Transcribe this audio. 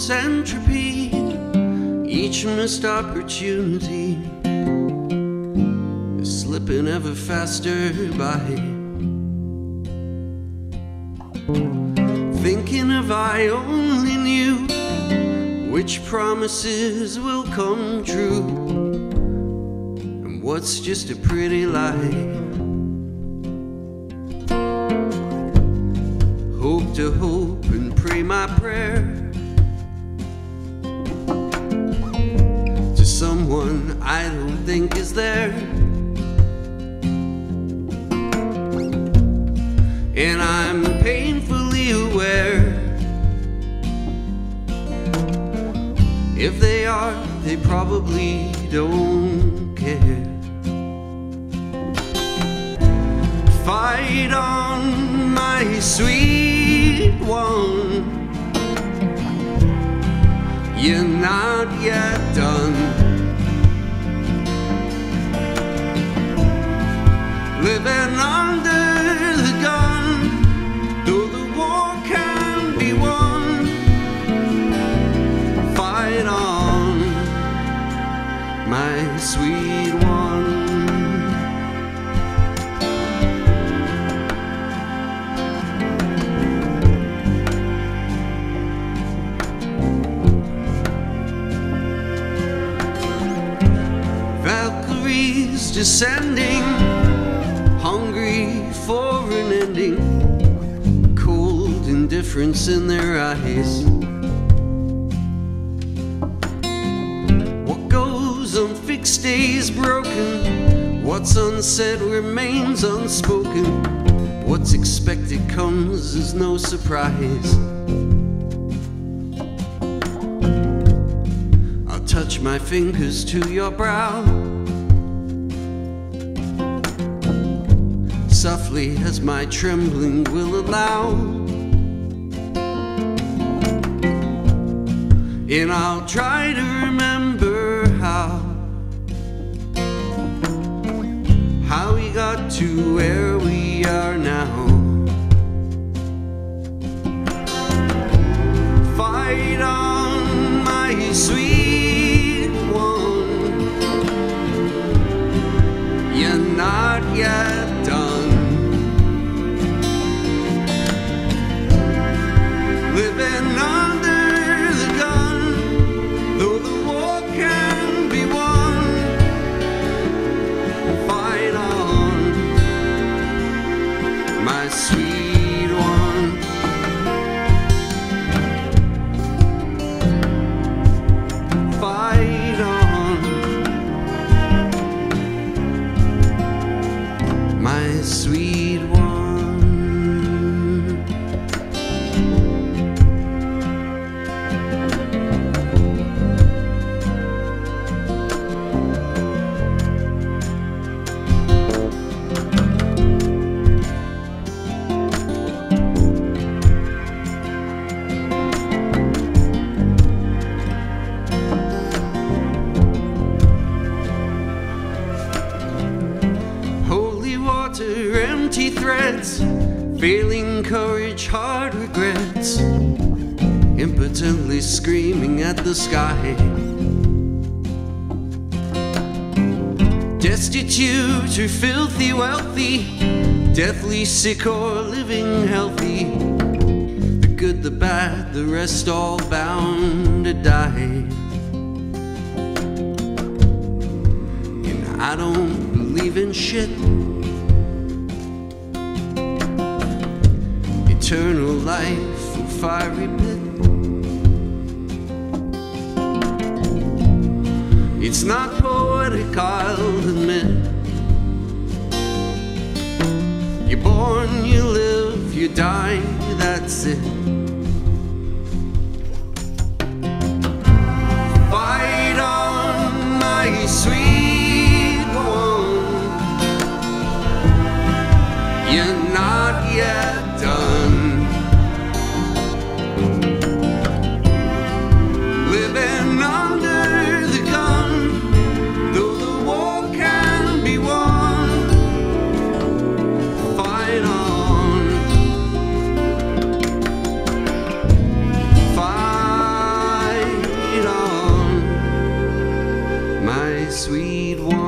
centipede, each missed opportunity is slipping ever faster by. Thinking if I only knew which promises will come true and what's just a pretty lie. Hope to hope and pray my prayer to someone I don't think is there, and I'm painfully aware if they are, they probably don't care. Fight on, my sweet one, you're not yet done. Living under the gun, though the war can be won. Fight on, my sweet one. Valkyries descending, hungry for an ending, cold indifference in their eyes. What goes unfixed stays broken, what's unsaid remains unspoken, what's expected comes as no surprise. I'll touch my fingers to your brow, softly as my trembling will allow, and I'll try to remember how we got to where we are now. Fight on, my sweet one, you're not yet done. Living under the gun, though the war can be won. Fight on, my sweet one. Fight on, my sweet one. Empty threats, failing courage, hard regrets, impotently screaming at the sky. Destitute or filthy wealthy, deathly sick or living healthy, the good, the bad, the rest all bound to die. And I don't believe in shit, eternal life and fiery pit. It's not poetic, I'll admit. You're born, you live, you die, that's it. Fight on, my sweet one, you're not yet done. sweet one.